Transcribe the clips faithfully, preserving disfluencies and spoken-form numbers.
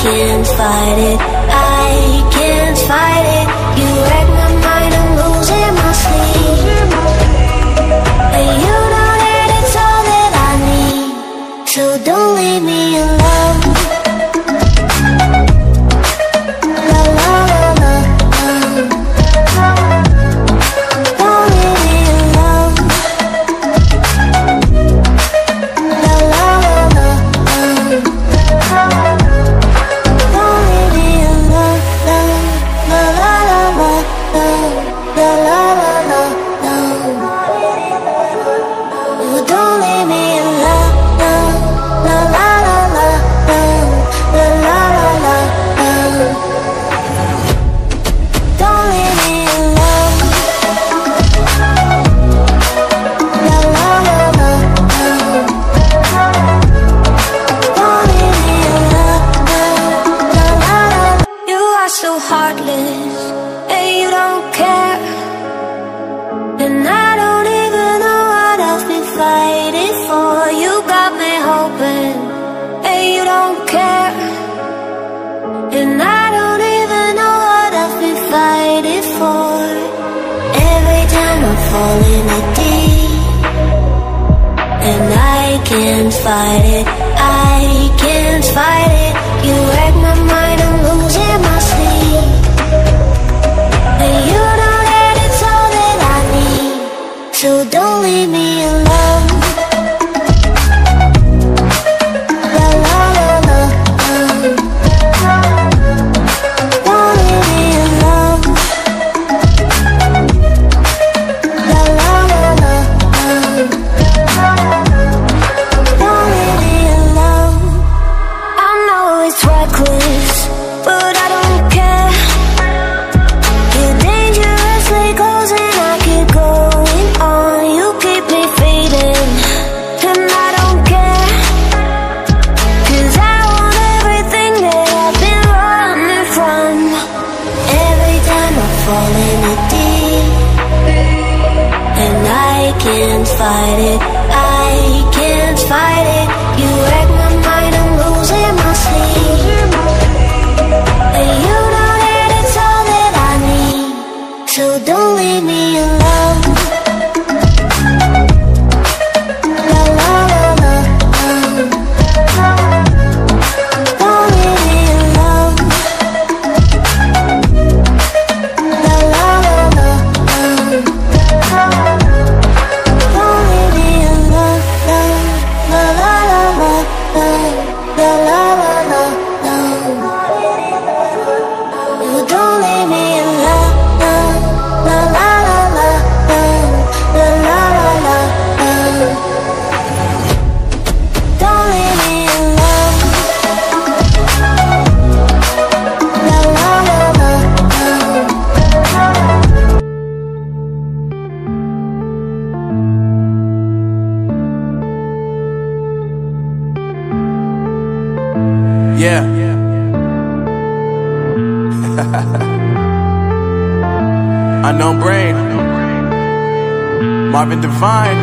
can't fight it, I can't fight it. You wreck my mind, I'm losing my sleep. But you know that it's all that I need, so don't leave me alone. La la la la la. Don't leave me alone. La la la la la. Can't fight it, I can't fight it. You wreck my mind, I'm losing my sleep. And you know that it's all that I need, so don't leave me alone. La la la la, la. Don't leave me alone. La la la la, la. I can't fight it, I can't fight it. You wreck my mind, I'm losing my sleep. And you know that it's all that I need, so don't leave me alone. La la la la la. Don't leave me alone. La la la la la. Yeah. Unknown Brain, Marvin Devine.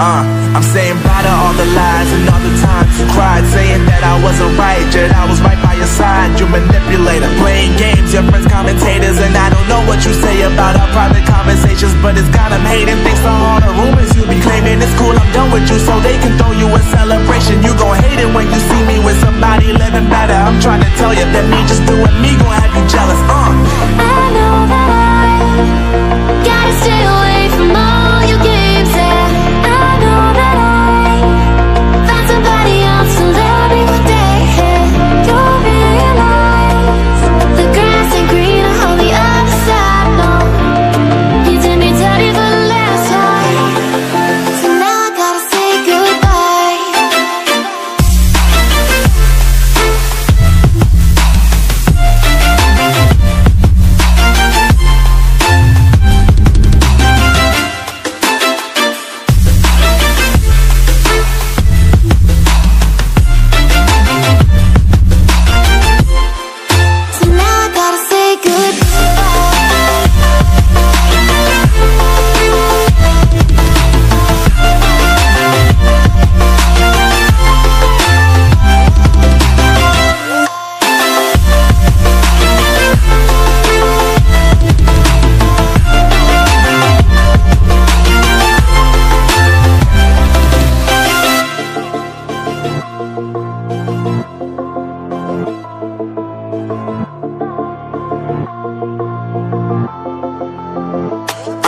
Uh, I'm saying bye to all the lies and all the times you cried, saying that I wasn't right, yet I was right by your side. You manipulator, playing games, your friends commentators, and I don't know what you say about our private conversations, but it's got them hating. Thanks to all the rumors you be claiming, it's cool, I'm done with you, so they can throw you a celebration. You gon' hate it when you see me with somebody living better. I'm trying to tell you that me just doing me gon' have you jealous. Uh. I know that I gotta stay away from all your games, and I know that I find somebody else to love me one day. You'll realize the grass ain't greener on the other side. No, you did me dirty for the last time, so now I gotta say goodbye.